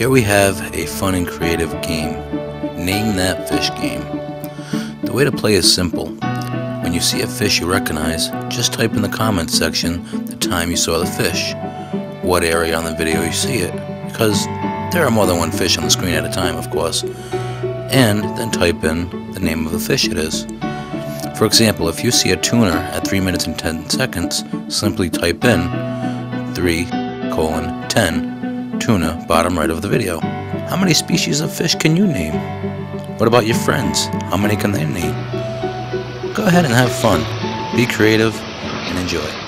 Here we have a fun and creative game, Name That Fish Game. The way to play is simple. When you see a fish you recognize, just type in the comments section the time you saw the fish, what area on the video you see it, because there are more than one fish on the screen at a time, of course, and then type in the name of the fish it is. For example, if you see a tuna at 3 minutes and 10 seconds, simply type in 3:10. Tuna, bottom right of the video. How many species of fish can you name? What about your friends? How many can they name? Go ahead and have fun, be creative, and enjoy.